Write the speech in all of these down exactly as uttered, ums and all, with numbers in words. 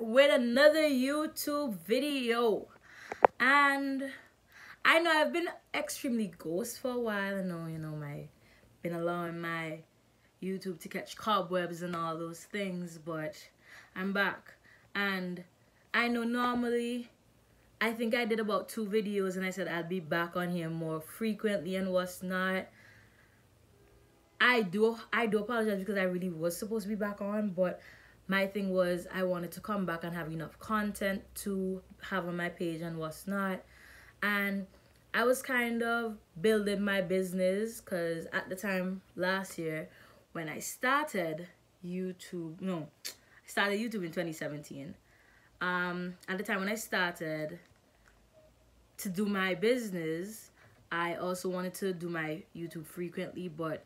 With another YouTube video, and I know I've been extremely ghost for a while. I know, you know, my been allowing my YouTube to catch cobwebs and all those things, but I'm back. And I know normally I think I did about two videos and I said I'll be back on here more frequently and what's not. I do I do apologize because I really was supposed to be back on, but my thing was I wanted to come back and have enough content to have on my page and what's not. And I was kind of building my business because at the time last year when I started YouTube, no, I started YouTube in twenty seventeen. Um, at the time when I started to do my business, I also wanted to do my YouTube frequently, but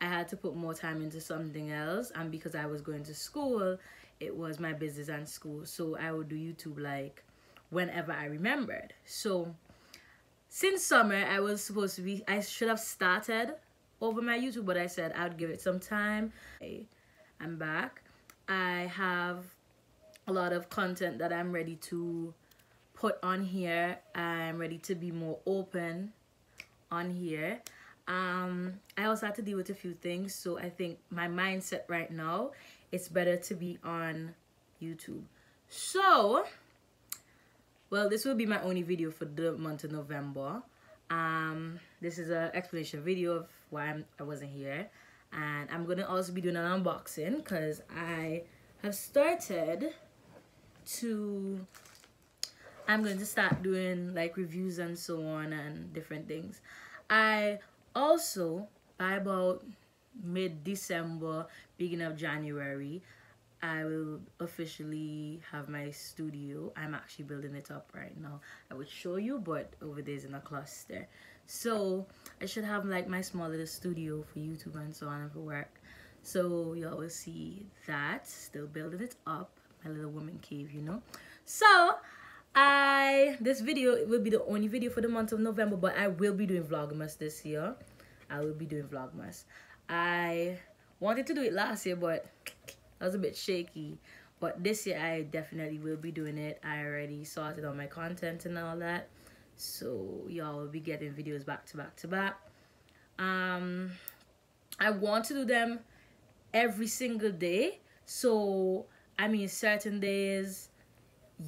I had to put more time into something else, and because I was going to school, it was my business and school, so I would do YouTube like whenever I remembered. So since summer, I was supposed to be, I should have started over my YouTube, but I said I'd give it some time. I'm back. I have a lot of content that I'm ready to put on here. I'm ready to be more open on here. um I also had to deal with a few things, so I think my mindset right now, it's better to be on YouTube. So well, this will be my only video for the month of November. Um this is an explanation video of why I'm, I wasn't here, and I'm gonna also be doing an unboxing because I have started to I'm going to start doing like reviews and so on and different things. I also, by about mid-December, beginning of January, I will officially have my studio. I'm actually building it up right now. I would show you, but over there's in a cluster. So I should have like my small little studio for YouTube and so on and for work. So you always see that. Still building it up. My little woman cave, you know. So I this video it will be the only video for the month of November, but I will be doing Vlogmas this year. I will be doing Vlogmas. I wanted to do it last year, but I was a bit shaky. But this year I definitely will be doing it. I already sorted out my content and all that, so y'all will be getting videos back to back to back. Um, I want to do them every single day. So I mean, certain days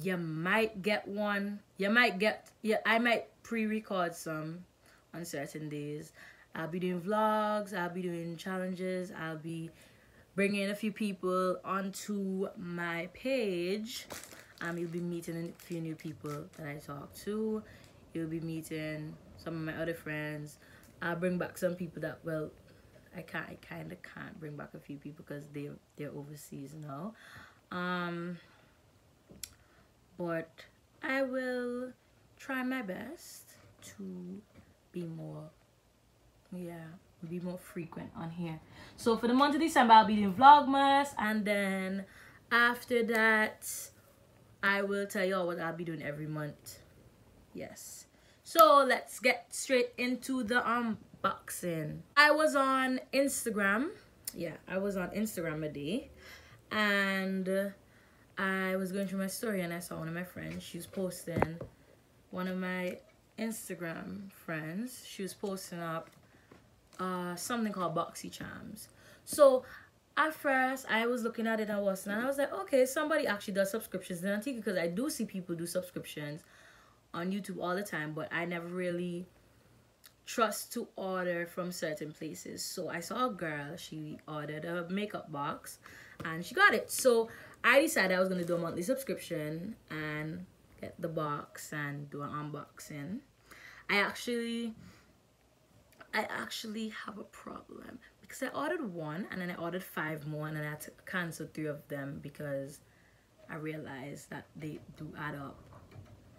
you might get one, you might get, yeah, I might pre-record some on certain days. I'll be doing vlogs, I'll be doing challenges, I'll be bringing a few people onto my page. Um, you'll be meeting a few new people that I talk to. You'll be meeting some of my other friends. I'll bring back some people that, well, I can't, I kind of can't bring back a few people because they, they're overseas now. Um... But I will try my best to be more, yeah, be more frequent on here. So for the month of December, I'll be doing Vlogmas. And then after that, I will tell y'all what I'll be doing every month. Yes. So let's get straight into the unboxing. I was on Instagram. Yeah, I was on Instagram a day. And I was going through my story and I saw one of my friends. She was posting, one of my Instagram friends, she was posting up uh, something called BoxyCharms. So at first I was looking at it and was, and I was like, okay, somebody actually does subscriptions in Antigua, because I do see people do subscriptions on YouTube all the time, but I never really trust to order from certain places. So I saw a girl, she ordered a makeup box and she got it. So I decided I was going to do a monthly subscription and get the box and do an unboxing. I actually, I actually have a problem because I ordered one and then I ordered five more, and then I had to cancel three of them because I realized that they do add up.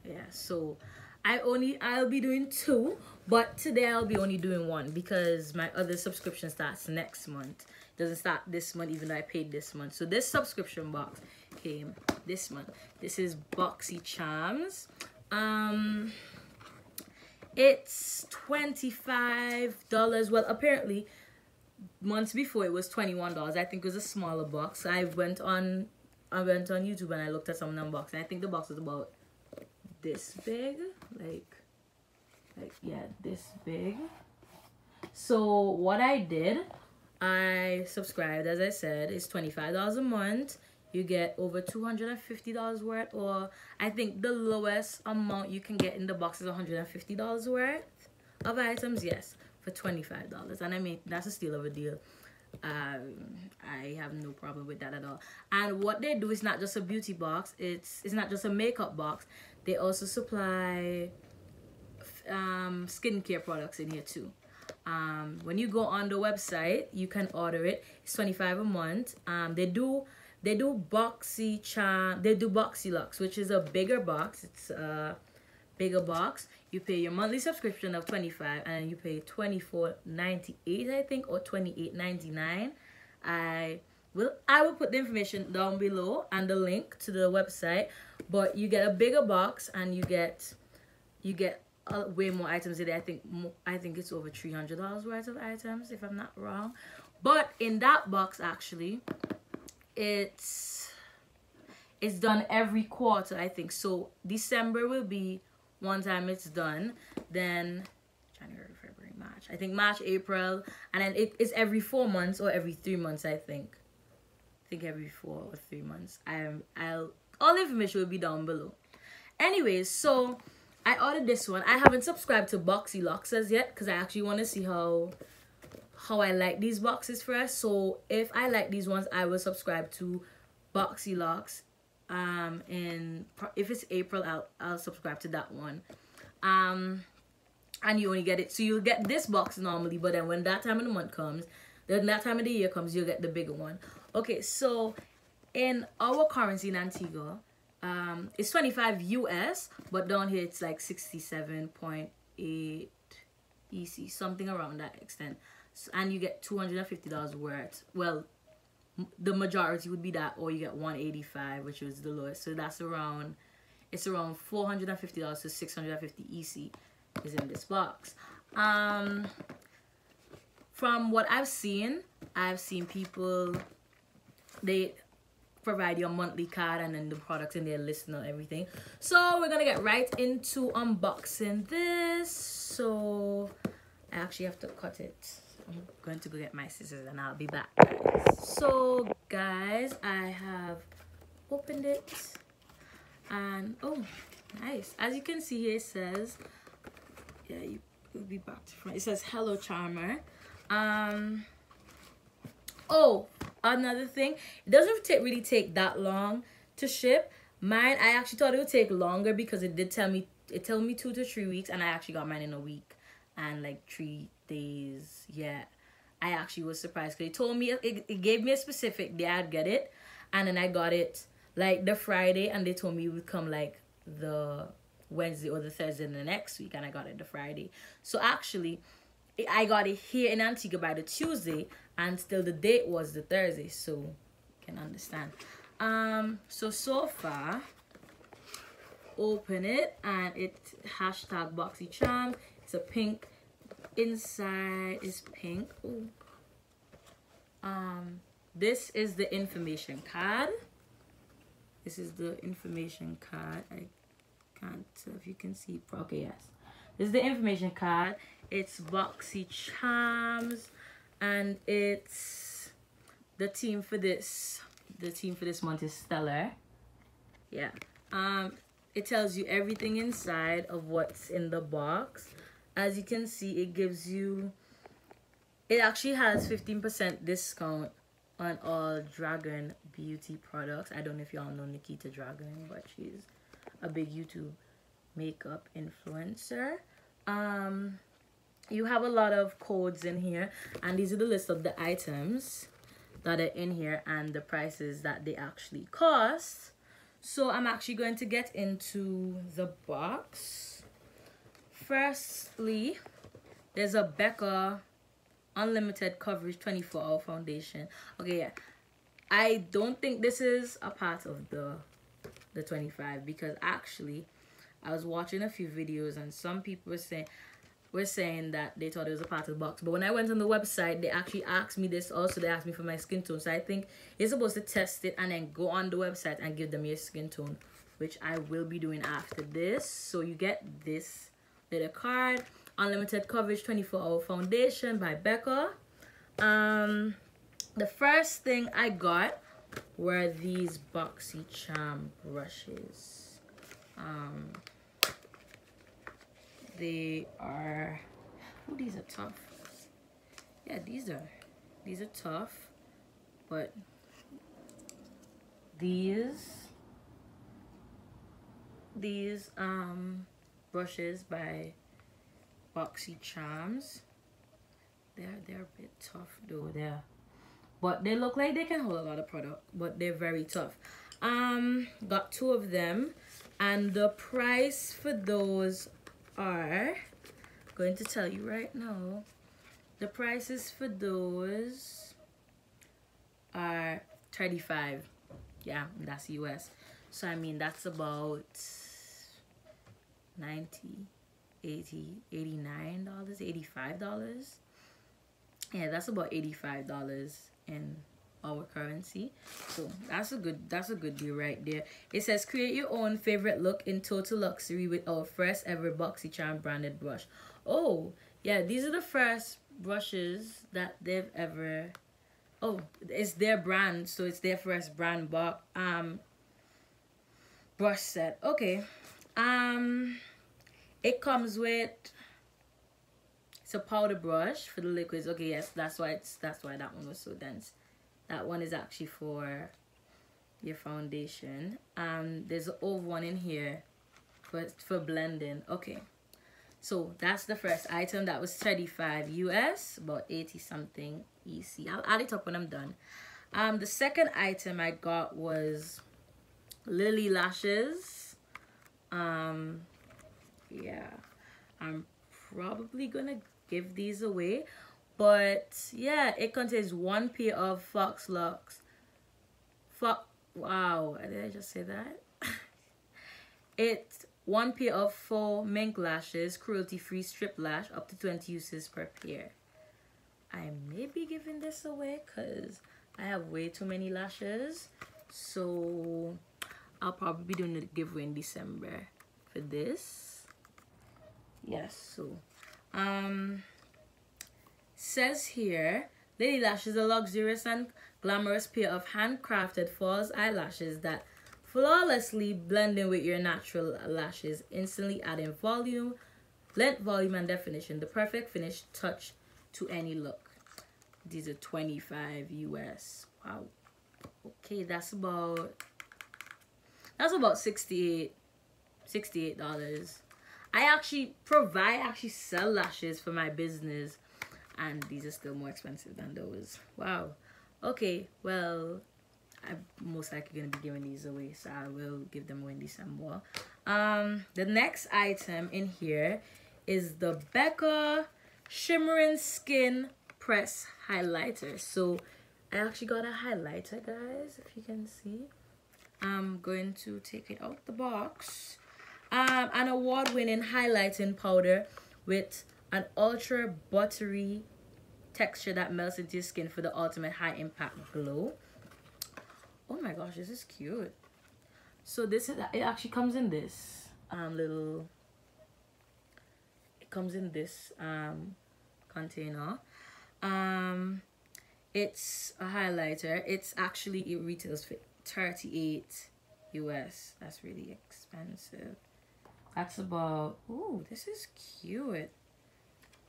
Yeah, so I only, I'll be doing two, but today I'll be only doing one because my other subscription starts next month. Doesn't start this month, even though I paid this month. So this subscription box came this month. This is BoxyCharms. Um, It's twenty-five dollars. Well, apparently, months before it was twenty-one dollars. I think it was a smaller box. I went on I went on YouTube and I looked at someone unboxed. I think the box was about this big. Like, like yeah, this big. So what I did, I subscribed, as I said. It's twenty-five dollars a month. You get over two hundred fifty dollars worth, or I think the lowest amount you can get in the box is one hundred fifty dollars worth of items, yes, for twenty-five dollars. And I mean, that's a steal of a deal. Um, I have no problem with that at all. And what they do is not just a beauty box. It's, it's not just a makeup box. They also supply um, skincare products in here too. Um, when you go on the website, you can order it. It's twenty-five dollars a month. Um, they do... They do BoxyCharm, they do BoxyLuxe, which is a bigger box. It's a bigger box. You pay your monthly subscription of twenty-five dollars and you pay twenty-four ninety-eight, I think, or twenty-eight ninety-nine. I will I will put the information down below and the link to the website. But you get a bigger box and you get you get uh, way more items in there. I think I think it's over three hundred dollars worth of items, if I'm not wrong. But in that box, actually, it's it's done every quarter, I think. So December will be one time it's done, then January, February, March, I think March, April, and then it is every four months or every three months. I think I think every four or three months. I'm I'll all the information will be down below. Anyways, so I ordered this one. I haven't subscribed to BoxyLuxe as yet because I actually want to see how how I like these boxes first. So if I like these ones, I will subscribe to BoxyLuxe. Um, and if it's April, I'll, I'll subscribe to that one. Um, and you only get it, so you'll get this box normally, but then when that time of the month comes, then that time of the year comes, you'll get the bigger one. Okay, so in our currency in Antigua, um, it's twenty-five U S, but down here it's like sixty-seven point eight E C, something around that extent. And you get two hundred fifty dollars worth. Well, the majority would be that, or you get one eighty-five, which was the lowest. So that's around, it's around four hundred fifty dollars to six hundred fifty E C is in this box. Um, from what I've seen, I've seen people, they provide your monthly card and then the products in their list and everything. So we're gonna get right into unboxing this. So I actually have to cut it. I'm going to go get my scissors and I'll be back. So guys, I have opened it and oh nice, as you can see here, it says, yeah, you will be back to front. It says hello charmer. Um oh, another thing, it doesn't take really take that long to ship mine. I actually thought it would take longer because it did tell me it told me two to three weeks, and I actually got mine in a week and like three days. Yeah, I actually was surprised because it told me it, it gave me a specific day I'd get it, and then I got it like the Friday, and they told me it would come like the Wednesday or the Thursday in the next week, and I got it the Friday. So actually I got it here in Antigua by the Tuesday, and still the date was the Thursday, so you can understand. Um so so far, open it, and it's hashtag BoxyCharm. It's a pink. Inside is pink. Ooh. Um, this is the information card. This is the information card. I can't tell if you can see. Okay, yes. This is the information card. It's BoxyCharms, and it's the team for this. The team for this month is stellar. Yeah. Um, it tells you everything inside of what's in the box. As you can see, it gives you, it actually has fifteen percent discount on all Dragon beauty products. I don't know if y'all know Nikita Dragon, but she's a big YouTube makeup influencer. Um, you have a lot of codes in here, and these are the list of the items that are in here and the prices that they actually cost. So I'm actually going to get into the box. Firstly, there's a Becca Unlimited Coverage twenty-four hour Foundation. Okay, yeah. I don't think this is a part of the, the twenty-five, because actually, I was watching a few videos and some people were saying, were saying that they thought it was a part of the box. But when I went on the website, they actually asked me this also. They asked me for my skin tone. So I think you're supposed to test it and then go on the website and give them your skin tone, which I will be doing after this. So you get this little card. Unlimited coverage twenty-four hour foundation by Becca. Um, the first thing I got were these BoxyCharm brushes. Um, they are, oh, these are tough. Yeah, these are, these are tough, but these, these um, brushes by BoxyCharms, they're they're a bit tough though, there, but they look like they can hold a lot of product, but they're very tough. Um got two of them, and the price for those are, I'm going to tell you right now, the prices for those are thirty-five dollars. Yeah, that's U S, so I mean that's about ninety eighty eighty-nine dollars eighty-five dollars. Yeah, that's about eighty-five dollars in our currency, so that's a good that's a good deal right there. It says create your own favorite look in total luxury with our first ever BoxyCharm branded brush. Oh yeah, these are the first brushes that they've ever, oh, it's their brand, so it's their first brand box um brush set. Okay. um It comes with, it's a powder brush for the liquids. Okay, yes, that's why it's that's why that one was so dense. That one is actually for your foundation. Um, there's an old one in here for for blending. Okay, so that's the first item. That was thirty-five U S, about eighty something E C. I'll add it up when I'm done. Um, the second item I got was Lilly Lashes. Um. Yeah, I'm probably gonna give these away, but yeah, it contains one pair of Fox Lux. Fox, wow, did I just say that? It's one pair of faux mink lashes, cruelty-free strip lash, up to twenty uses per pair. I may be giving this away because I have way too many lashes, so I'll probably be doing a giveaway in December for this. Yes, so um says here, Lilly Lashes, a luxurious and glamorous pair of handcrafted false eyelashes that flawlessly blend in with your natural lashes, instantly adding volume, length, volume, and definition. The perfect finish touch to any look. These are twenty-five U S. Wow. Okay, that's about that's about sixty-eight sixty-eight dollars. I actually provide, actually sell lashes for my business, and these are still more expensive than those. Wow. Okay, well, I'm most likely going to be giving these away, so I will give them away in December. Um, the next item in here is the Becca Shimmering Skin Press Highlighter. So, I actually got a highlighter, guys, if you can see. I'm going to take it out the box. Um, an award-winning highlighting powder with an ultra buttery texture that melts into your skin for the ultimate high impact glow. Oh my gosh, this is cute. So this is, it actually comes in this um little it comes in this um container. Um it's a highlighter. It's actually, it retails for thirty-eight U S. That's really expensive. That's about, ooh, this is cute.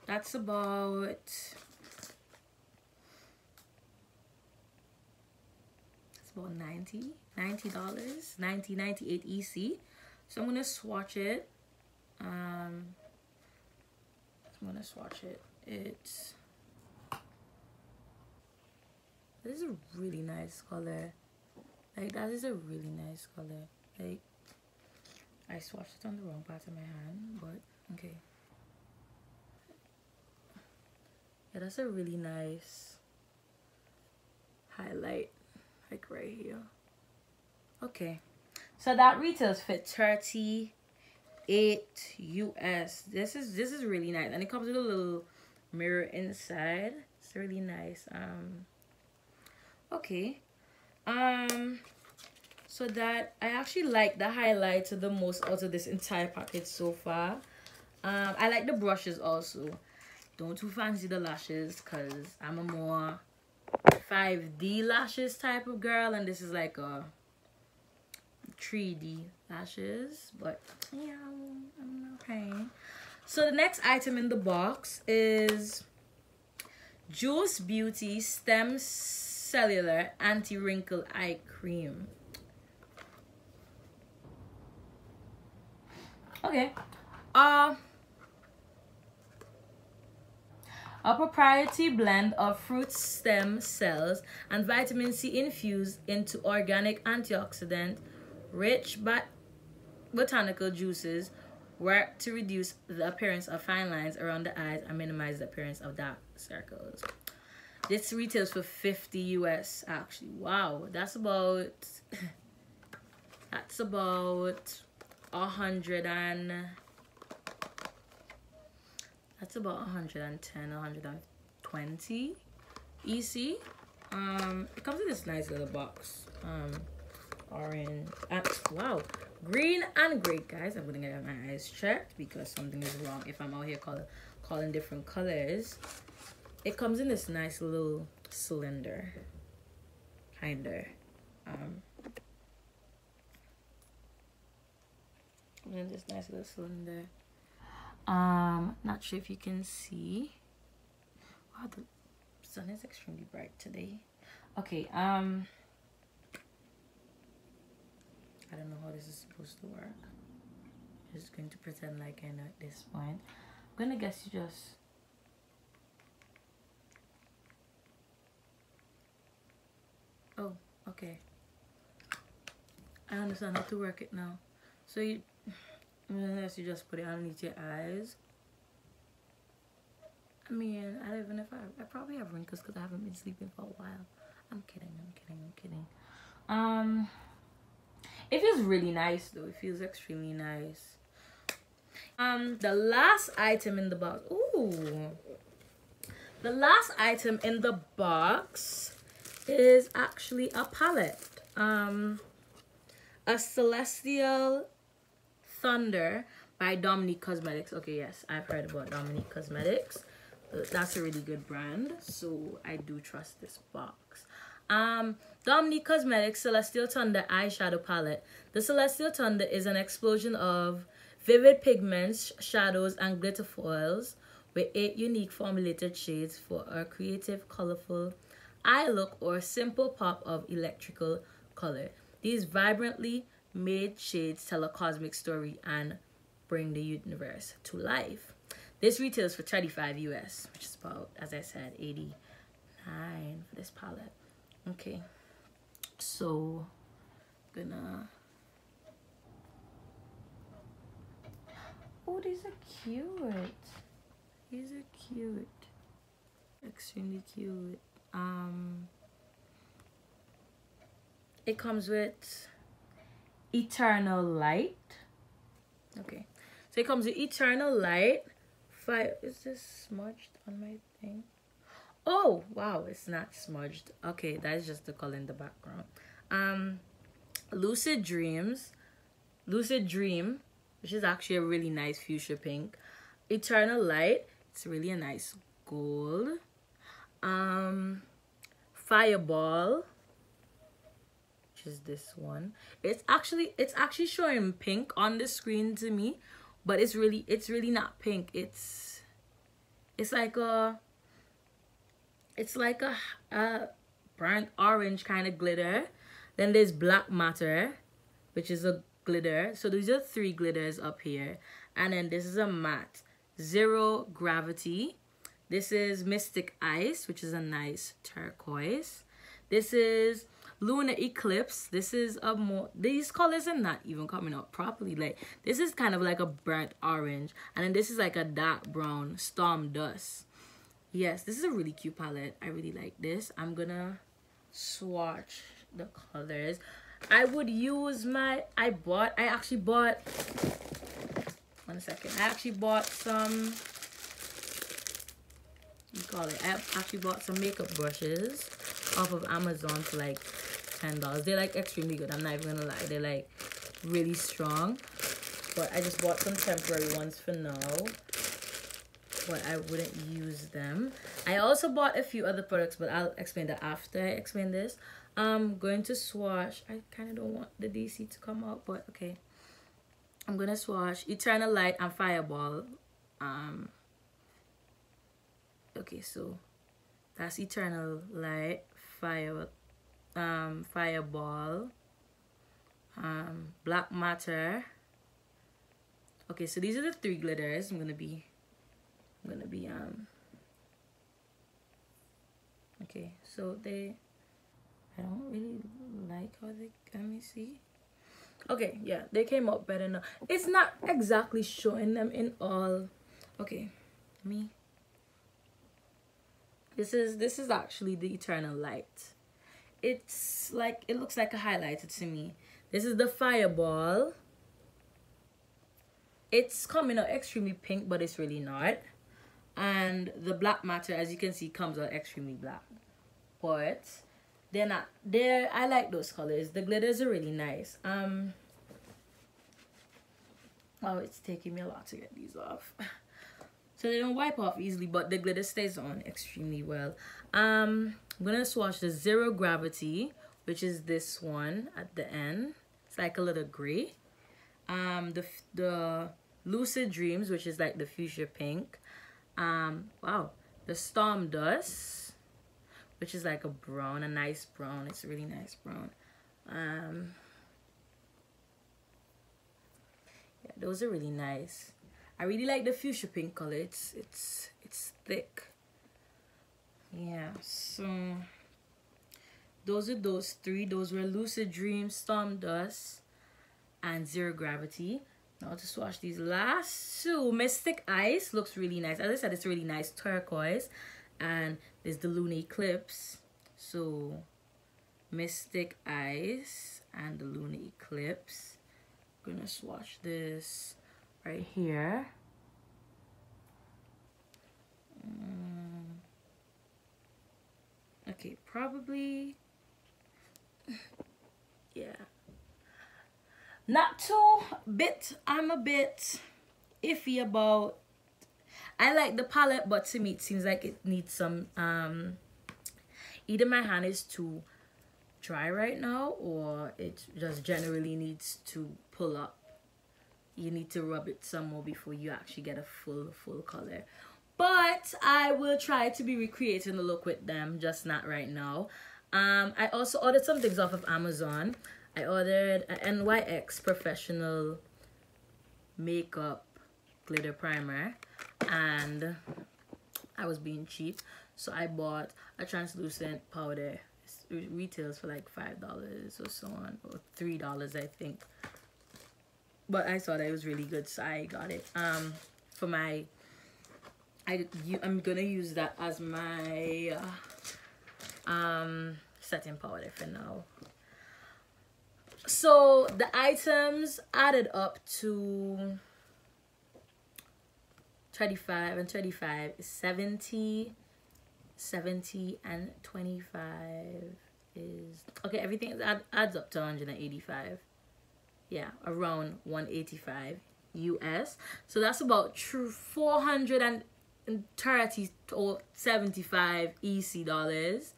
That's about, that's about ninety dollars, ninety, ninety-eight E C. So I'm gonna swatch it. Um, I'm gonna swatch it. It's, this is a really nice color. Like, that is a really nice color. Like, I swatched it on the wrong part of my hand, but okay. Yeah, that's a really nice highlight, like right here. Okay, so that retails for thirty eight U S This is this is really nice, and it comes with a little mirror inside. It's really nice. Um, okay, um, so that I actually like the highlights the most out of this entire package so far. Um, I like the brushes also. Don't too fancy the lashes, cause I'm a more five D lashes type of girl, and this is like a three D lashes, but yeah, I'm okay. So the next item in the box is Juice Beauty Stem Cellular Anti-Wrinkle Eye Cream. Okay. Uh, a proprietary blend of fruit stem cells and vitamin C infused into organic antioxidant rich but botanical juices work to reduce the appearance of fine lines around the eyes and minimize the appearance of dark circles. This retails for fifty U S actually. Wow, that's about that's about a hundred and that's about one hundred ten, one hundred twenty E C. Um, it comes in this nice little box. Um, orange, uh, wow, green and gray, guys. I'm gonna get my eyes checked because something is wrong if I'm out here call, calling different colors. It comes in this nice little cylinder, kinda. Um, comes in this nice little cylinder. Um, not sure if you can see. Wow, the sun is extremely bright today. Okay, um, I don't know how this is supposed to work. I'm just going to pretend like I know at this point. I'm gonna guess you just oh, okay. I understand how to work it now. So you Unless you just put it underneath your eyes. I mean, I don't even know if I... I probably have wrinkles because I haven't been sleeping for a while. I'm kidding, I'm kidding, I'm kidding. Um, it feels really nice, though. It feels extremely nice. Um, the last item in the box... Ooh! The last item in the box is actually a palette. Um, a Celestial Thunder by Dominique Cosmetics. Okay, yes, I've heard about Dominique Cosmetics. That's a really good brand, so I do trust this box. Um, Dominique Cosmetics Celestial Thunder Eyeshadow Palette. The Celestial Thunder is an explosion of vivid pigments, shadows, and glitter foils with eight unique formulated shades for a creative, colorful eye look or simple pop of electrical color. These vibrantly made shades tell a cosmic story and bring the universe to life. This retails for thirty-five U S, which is about, as I said, eighty-nine for this palette. Okay, so gonna oh, these are cute. These are cute, extremely cute. Um, it comes with Eternal Light. Okay, so it comes with Eternal Light. Five. Is this smudged on my thing? Oh wow, it's not smudged. Okay, that's just the color in the background. Um, Lucid Dreams, Lucid Dream, which is actually a really nice fuchsia pink. Eternal Light, it's really a nice gold. Um, Fireball, which is this one. It's actually it's actually showing pink on the screen to me, but it's really it's really not pink. It's it's like a it's like a, a burnt orange kind of glitter. Then there's Black Matter, which is a glitter. So these are three glitters up here, and then this is a matte Zero Gravity. This is Mystic Ice, which is a nice turquoise. This is Lunar Eclipse. This is a more these colors are not even coming up properly. Like, this is kind of like a burnt orange, and then this is like a dark brown, Storm Dust. Yes, this is a really cute palette. I really like this. I'm gonna swatch the colors. I would use my I bought I actually bought one second. I actually bought some, you call it, I actually bought some makeup brushes off of Amazon for like ten dollars. They're like extremely good. I'm not even gonna lie. They're like really strong. But I just bought some temporary ones for now. But I wouldn't use them. I also bought a few other products, but I'll explain that after I explain this. I'm going to swatch. I kind of don't want the D C to come out, but okay. I'm gonna swatch Eternal Light and Fireball. Um. Okay, so that's Eternal Light, Fire, um, Fireball, um, Black Matter. Okay, so these are the three glitters. I'm gonna be, I'm gonna be um. Okay, so they. I don't really like how they. Let me see. Okay, yeah, they came out better now. It's not exactly showing them in all. Okay, me. This is this is actually the Eternal Light. It's like it looks like a highlighter to me. This is the Fireball. It's coming out extremely pink, but it's really not. And the Black Matter, as you can see, comes out extremely black. But they're not there. I like those colors. The glitters are really nice. Um. Oh, it's taking me a lot to get these off. So they don't wipe off easily, but the glitter stays on extremely well. Um, I'm gonna swatch the Zero Gravity, which is this one at the end. It's like a little gray. Um, the the Lucid Dreams, which is like the fuchsia pink. Um, wow, the Storm Dust, which is like a brown, a nice brown. It's a really nice brown. Um, yeah, those are really nice. I really like the fuchsia pink color. It's it's it's thick. Yeah, so those are those three. Those were Lucid Dreams, Storm Dust, and Zero Gravity. Now to swatch these last two. Mystic Ice looks really nice. As I said, it's really nice turquoise. And there's the Lunar Eclipse. So Mystic Ice and the Lunar Eclipse. I'm gonna swatch this right here. Um, okay, probably yeah. Not too bit. I'm a bit iffy about. I like the palette, but to me it seems like it needs some um either my hand is too dry right now or it just generally needs to pull up. You need to rub it some more before you actually get a full full color. But I will try to be recreating the look with them, just not right now. Um, I also ordered some things off of Amazon. I ordered a N Y X Professional Makeup Glitter Primer. And I was being cheap, so I bought a translucent powder. It retails for like five dollars or so on, or three dollars I think. But I saw that it was really good, so I got it. Um, for my, I you, I'm gonna use that as my uh, um setting powder for now. So the items added up to thirty-five and thirty-five is seventy. seventy and twenty-five is okay. Everything is, add, adds up to one hundred eighty-five. Yeah, around one eighty-five U S. So that's about true four hundred thirty or seventy-five E C dollars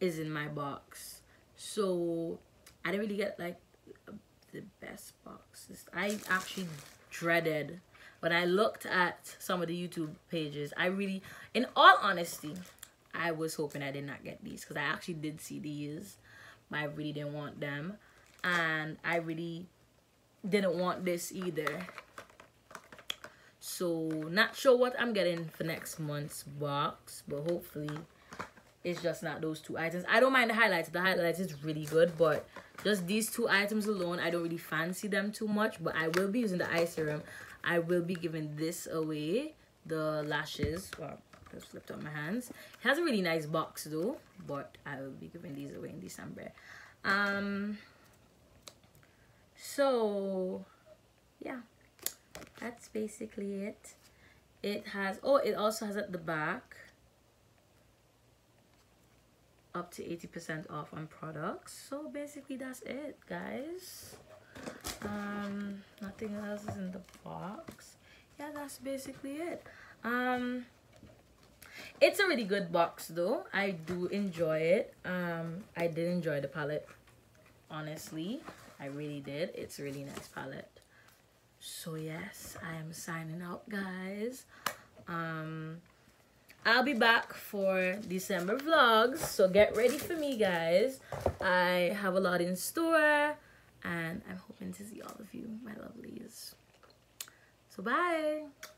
is in my box. So I didn't really get like the best boxes. I actually dreaded when I looked at some of the YouTube pages. I really, in all honesty, I was hoping I did not get these because I actually did see these, but I really didn't want them. And I really didn't want this either. So, not sure what I'm getting for next month's box. But hopefully, it's just not those two items. I don't mind the highlights. The highlights is really good. But just these two items alone, I don't really fancy them too much. But I will be using the eye serum. I will be giving this away. The lashes. Well, I slipped on my hands. It has a really nice box though. But I will be giving these away in December. Um... So, yeah, that's basically it. It has, oh, it also has at the back up to eighty percent off on products. So basically that's it, guys. Um nothing else is in the box. Yeah, that's basically it. Um it's a really good box though. I do enjoy it. um I did enjoy the palette, honestly. I really did. It's a really nice palette. So yes, I am signing out, guys. um I'll be back for December vlogs, so get ready for me, guys. I have a lot in store, and I'm hoping to see all of you, my lovelies. So bye.